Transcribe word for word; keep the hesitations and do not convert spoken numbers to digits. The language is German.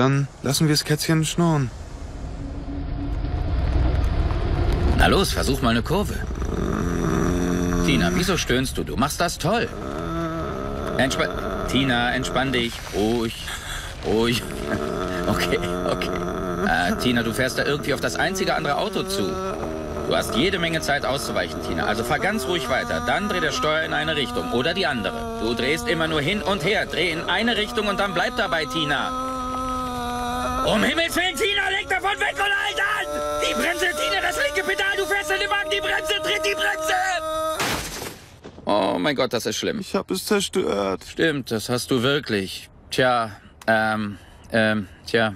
dann lassen wir das Kätzchen schnurren. Na los, versuch mal eine Kurve. Äh, Tina, wieso stöhnst du? Du machst das toll. Entspa Tina, entspann dich. Ruhig, ruhig. Okay, okay. Äh, Tina, du fährst da irgendwie auf das einzige andere Auto zu. Du hast jede Menge Zeit auszuweichen, Tina. Also fahr ganz ruhig weiter. Dann dreh der Steuer in eine Richtung oder die andere. Du drehst immer nur hin und her. Dreh in eine Richtung und dann bleib dabei, Tina. Um Himmels Willen, Tina, leg davon weg und halt an! Die Bremse, Tina, das linke Pedal. Du fährst in den Wagen, die Bremse, tritt die Bremse! Oh mein Gott, das ist schlimm. Ich hab es zerstört. Stimmt, das hast du wirklich. Tja, ähm, ähm, tja.